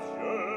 Dieu